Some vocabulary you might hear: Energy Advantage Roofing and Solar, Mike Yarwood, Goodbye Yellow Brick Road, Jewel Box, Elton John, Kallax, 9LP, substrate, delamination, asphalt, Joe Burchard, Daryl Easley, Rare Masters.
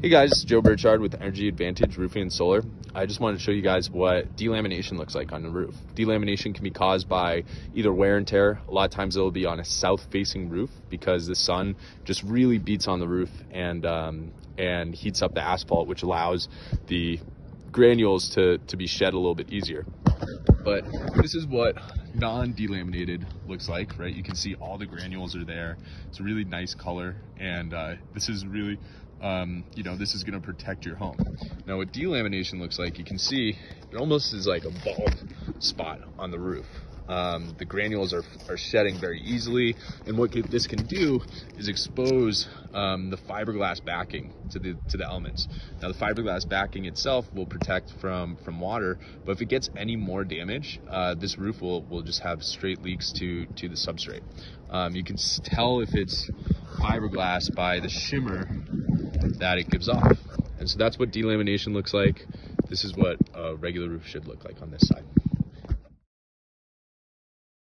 Hey guys, Joe Burchard with Energy Advantage Roofing and Solar. I just wanted to show you guys what delamination looks like on the roof. Delamination can be caused by either wear and tear. A lot of times it'll be on a south-facing roof because the sun just really beats on the roof and heats up the asphalt, which allows the granules to be shed a little bit easier. But this is what non-delaminated looks like, right? You can see all the granules are there. It's a really nice color, and this is really this is going to protect your home. Now what delamination looks like, you can see it almost is like a bald spot on the roof. The granules are shedding very easily, and what this can do is expose the fiberglass backing to the elements. Now the fiberglass backing itself will protect from water, but if it gets any more damage, this roof will just have straight leaks to the substrate. You can tell if it's fiberglass by the shimmer that it gives off. And so that's what delamination looks like. This is what a regular roof should look like on this side.